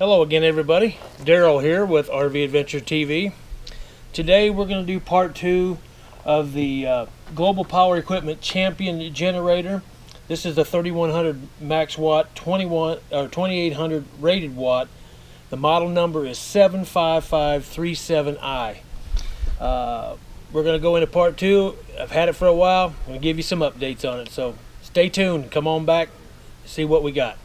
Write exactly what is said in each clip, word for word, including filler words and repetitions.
Hello again, everybody. Daryl here with R V Adventure T V. Today we're going to do part two of the uh, Global Power Equipment Champion generator. This is the thirty-one hundred max watt, twenty-one or twenty-eight hundred rated watt. The model number is seven five five three seven i. Uh, we're going to go into part two. I've had it for a while. I'm going to give you some updates on it. So stay tuned. Come on back. See what we got.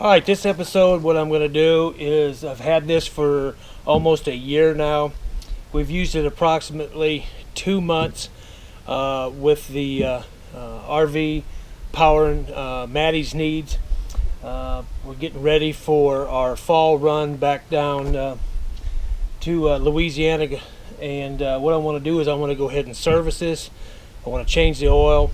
Alright, this episode, what I'm going to do is, I've had this for almost a year now. We've used it approximately two months uh, with the uh, uh, R V powering uh, Maddie's needs. Uh, we're getting ready for our fall run back down uh, to uh, Louisiana. And uh, what I want to do is I want to go ahead and service this. I want to change the oil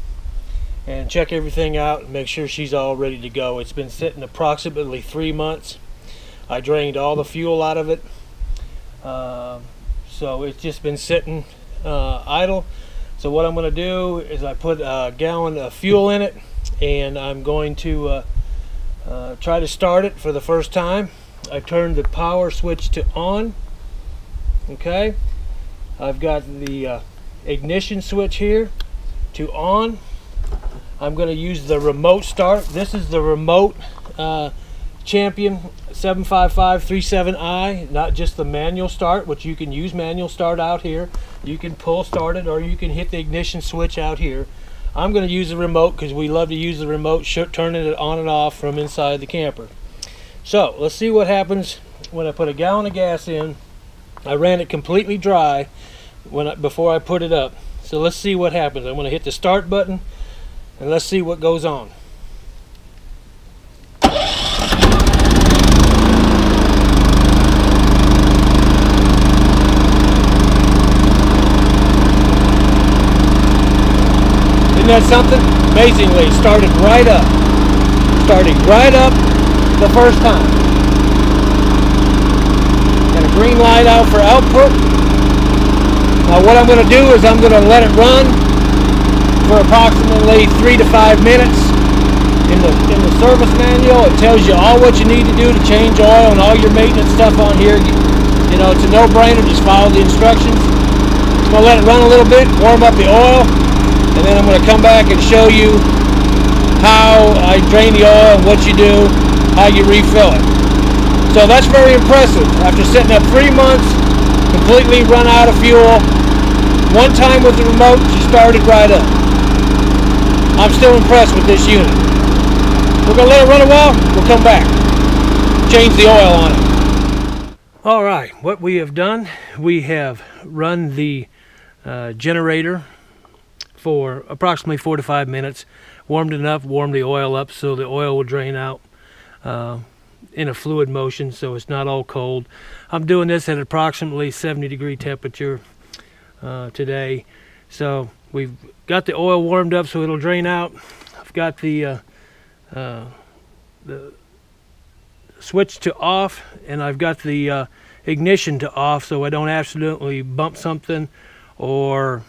and check everything out and make sure she's all ready to go. It's been sitting approximately three months. I drained all the fuel out of it. Uh, so it's just been sitting uh, idle. So what I'm gonna do is I put a gallon of fuel in it and I'm going to uh, uh, try to start it for the first time. I turned the power switch to on. Okay. I've got the uh, ignition switch here to on. I'm going to use the remote start. This is the remote uh, Champion seven five five three seven i, not just the manual start, which you can use manual start out here. You can pull start it, or you can hit the ignition switch out here. I'm going to use the remote because we love to use the remote, turning it on and off from inside the camper. So let's see what happens when I put a gallon of gas in. I ran it completely dry when I, before I put it up. So let's see what happens. I'm going to hit the start button. And let's see what goes on. Isn't that something? Amazingly, started right up. Started right up the first time. Got a green light out for output. Now what I'm going to do is I'm going to let it run for approximately three to five minutes. In the, in the service manual, it tells you all what you need to do to change oil and all your maintenance stuff on here. You, you know, it's a no-brainer, just follow the instructions. I'm gonna let it run a little bit, warm up the oil, and then I'm gonna come back and show you how I drain the oil, what you do, how you refill it. So that's very impressive. After sitting up three months, completely run out of fuel, one time with the remote, she started right up. I'm still impressed with this unit. We're going to let it run a while. We'll come back. Change the oil on it. All right. What we have done, we have run the uh, generator for approximately four to five minutes. Warmed it up, warmed the oil up so the oil will drain out uh, in a fluid motion so it's not all cold. I'm doing this at approximately seventy degree temperature uh, today. So we've got the oil warmed up so it'll drain out. I've got the, uh, uh, the switch to off, and I've got the uh, ignition to off so I don't accidentally bump something, or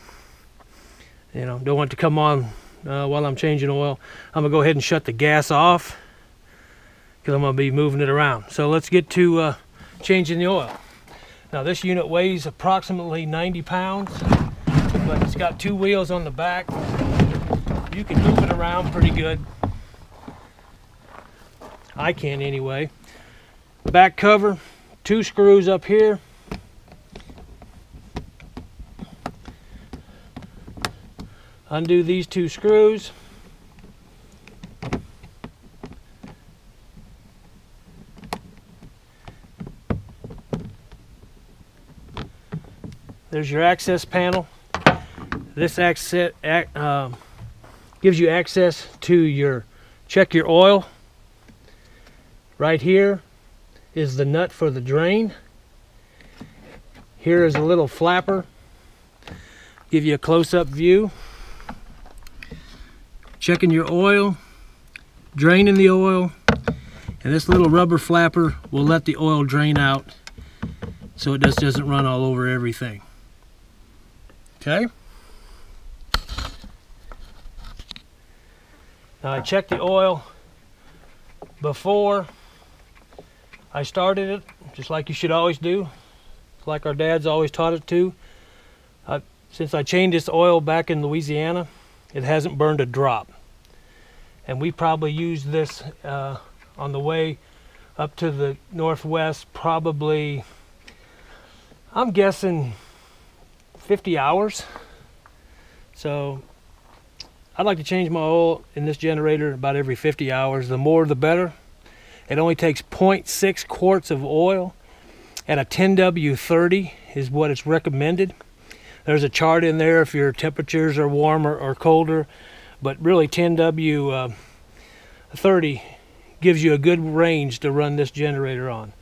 you know, don't want it to come on uh, while I'm changing oil. I'm gonna go ahead and shut the gas off because I'm gonna be moving it around. So let's get to uh, changing the oil. Now this unit weighs approximately ninety pounds. But it's got two wheels on the back. You can move it around pretty good. I can anyway. Back cover, two screws up here. Undo these two screws. There's your access panel. This access, uh, gives you access to your, check your oil. Right here is the nut for the drain. Here is a little flapper. Give you a close-up view. checking your oil, draining the oil, and this little rubber flapper will let the oil drain out so it just doesn't run all over everything. Okay? Now I checked the oil before I started it, just like you should always do, like our dads always taught it to. I, since I changed this oil back in Louisiana, it hasn't burned a drop. And we probably used this uh, on the way up to the Northwest, probably, I'm guessing fifty hours. So I'd like to change my oil in this generator about every fifty hours. The more the better. It only takes zero point six quarts of oil at a ten W thirty is what it's recommended. There's a chart in there if your temperatures are warmer or colder, but really ten W thirty gives you a good range to run this generator on.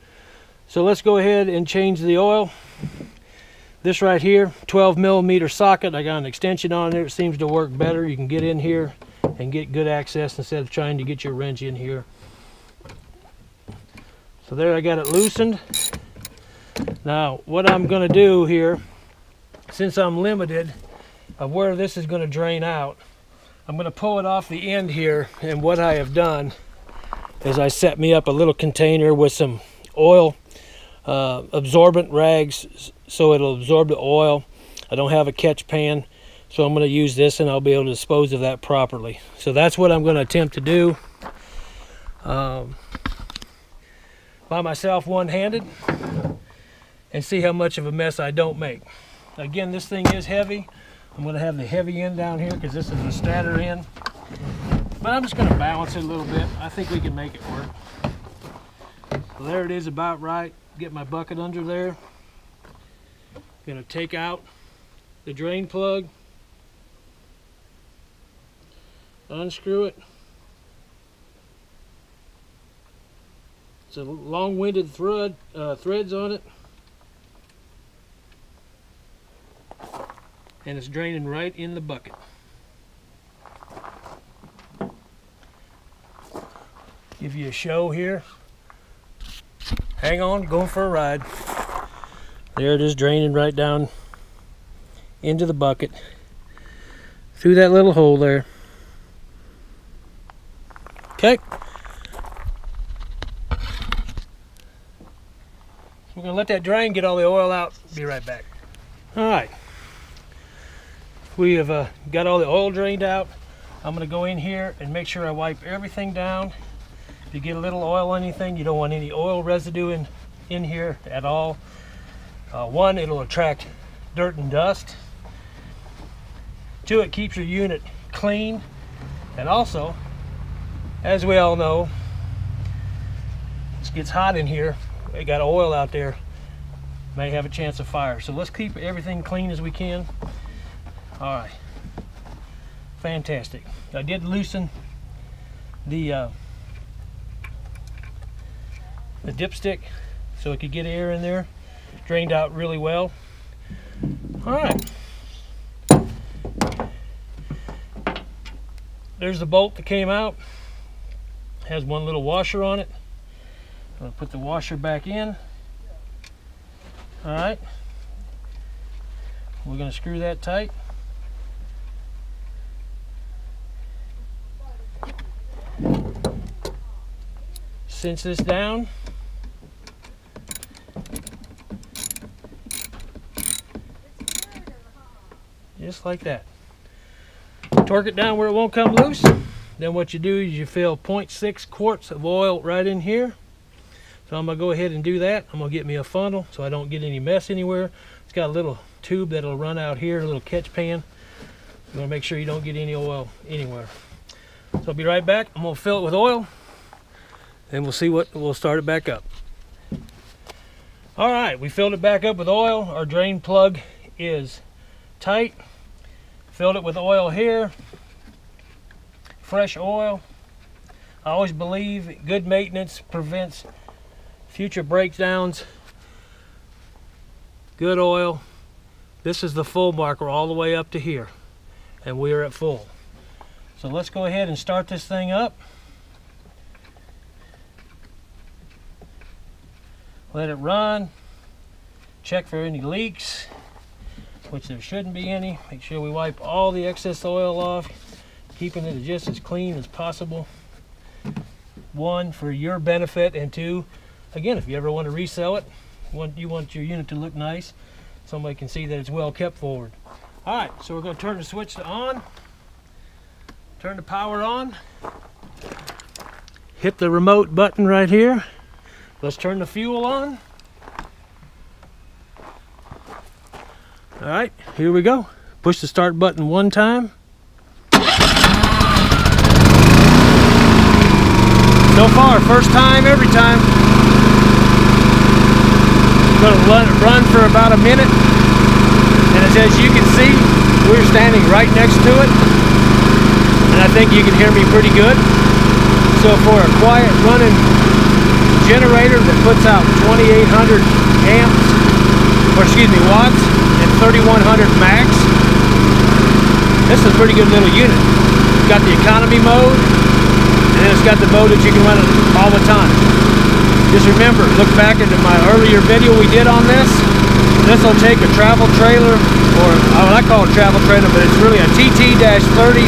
So let's go ahead and change the oil. This right here, twelve millimeter socket, I got an extension on there. It seems to work better. You can get in here and get good access instead of trying to get your wrench in here. So there, I got it loosened. Now what I'm going to do here, since I'm limited of where this is going to drain out, I'm going to pull it off the end here, and what I have done is I set me up a little container with some oil uh, absorbent rags so it'll absorb the oil. I don't have a catch pan, so I'm going to use this and I'll be able to dispose of that properly. So that's what I'm going to attempt to do um, by myself, one-handed, and see how much of a mess I don't make. Again, this thing is heavy. I'm going to have the heavy end down here because this is a stator end. But I'm just going to balance it a little bit. I think we can make it work. So there it is, about right. Get my bucket under there. I'm going to take out the drain plug. Unscrew it. It's a long-winded thread, uh, threads on it. And it's draining right in the bucket. Give you a show here. Hang on, going for a ride. There it is, draining right down into the bucket through that little hole there. Okay. So we're gonna let that drain, get all the oil out, be right back. All right. We have uh, got all the oil drained out. I'm going to go in here and make sure I wipe everything down. If you get a little oil on anything, you don't want any oil residue in, in here at all. Uh, one, it'll attract dirt and dust. Two, it keeps your unit clean. And also, as we all know, it gets hot in here. It got oil out there. May have a chance of fire. So let's keep everything clean as we can. All right, fantastic. I did loosen the uh, the dipstick so it could get air in there. Drained out really well. All right. There's the bolt that came out. It has one little washer on it. I'm gonna put the washer back in. All right. We're gonna screw that tight. Cinch this down. Just like that. Torque it down where it won't come loose. Then what you do is you fill zero point six quarts of oil right in here. So I'm going to go ahead and do that. I'm going to get me a funnel so I don't get any mess anywhere. It's got a little tube that'll run out here, a little catch pan. You want to make sure you don't get any oil anywhere. So I'll be right back. I'm going to fill it with oil. And we'll see what, we'll start it back up. All right, we filled it back up with oil. Our drain plug is tight. Filled it with oil here. Fresh oil. I always believe good maintenance prevents future breakdowns. Good oil. This is the full marker all the way up to here. And we are at full. So let's go ahead and start this thing up. Let it run. Check for any leaks, which there shouldn't be any. Make sure we wipe all the excess oil off, keeping it just as clean as possible. One, for your benefit, and two, again, if you ever want to resell it, you want your unit to look nice. Somebody can see that it's well kept forward. All right, so we're going to turn the switch to on, turn the power on, hit the remote button right here. Let's turn the fuel on. All right, here we go. Push the start button one time. So far, first time, every time. We're going to let it run for about a minute. And as you can see, we're standing right next to it. And I think you can hear me pretty good. So for a quiet running generator that puts out twenty-eight hundred amps, or excuse me, watts, and thirty-one hundred max, this is a pretty good little unit. It's got the economy mode, and it's got the mode that you can run it all the time. Just remember, look back into my earlier video we did on this. This will take a travel trailer, or what I call a travel trailer, but it's really a T T thirty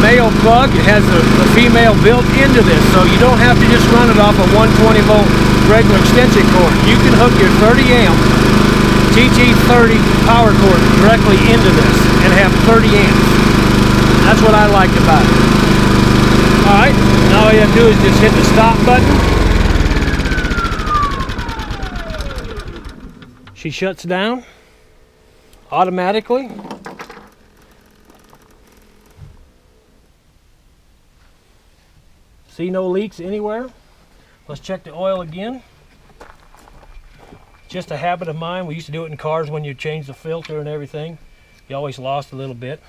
male plug. It has a, a female built into this, so you don't have to just run it off a one twenty volt regular extension cord. You can hook your thirty amp T T thirty power cord directly into this and have thirty amps. That's what I liked about it. Alright, now all you have to do is just hit the stop button. She shuts down automatically. See no leaks anywhere. Let's check the oil again. Just a habit of mine. We used to do it in cars when you change the filter and everything. You always lost a little bit.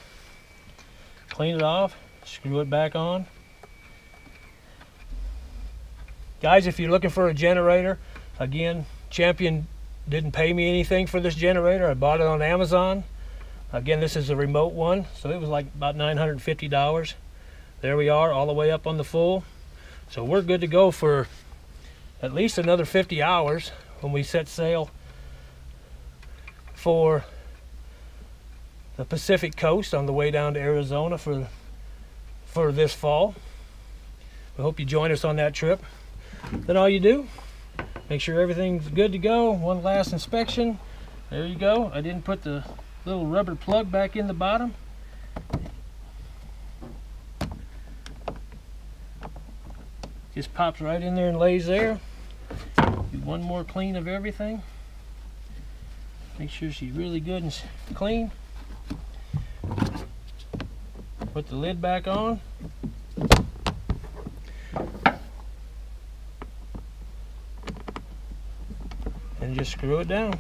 Clean it off, screw it back on. Guys, if you're looking for a generator, again, Champion didn't pay me anything for this generator. I bought it on Amazon. Again, this is a remote one, so it was like about nine hundred fifty dollars. There we are, all the way up on the full. So we're good to go for at least another fifty hours when we set sail for the Pacific coast on the way down to Arizona for, for this fall. We hope you join us on that trip. Then all you do, make sure everything's good to go. One last inspection. There you go. I didn't put the little rubber plug back in the bottom. Just pops right in there and lays there. Do one more clean of everything. Make sure she's really good and clean. Put the lid back on. And just screw it down.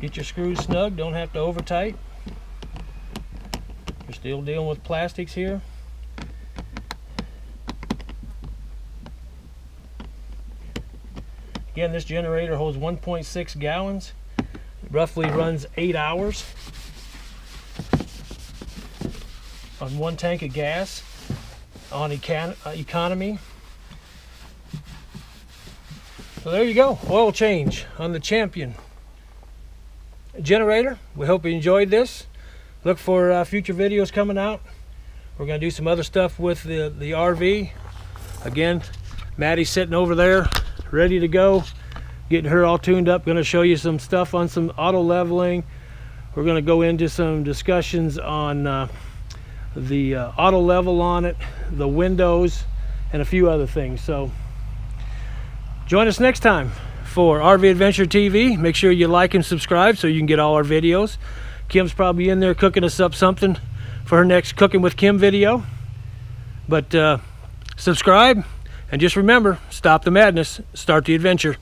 Get your screws snug, don't have to over tight. We're still dealing with plastics here. Again, this generator holds one point six gallons. It roughly runs eight hours on one tank of gas on econ economy. So there you go, oil change on the Champion generator. We hope you enjoyed this. Look for uh, future videos coming out. We're gonna do some other stuff with the, the R V. Again, Maddie's sitting over there, ready to go, getting her all tuned up. Gonna show you some stuff on some auto leveling. We're gonna go into some discussions on uh, the uh, auto level on it, the windows, and a few other things. So. Join us next time for R V Adventure T V. Make sure you like and subscribe so you can get all our videos. Kim's probably in there cooking us up something for her next Cooking with Kim video. But uh, subscribe, and just remember, stop the madness, start the adventure.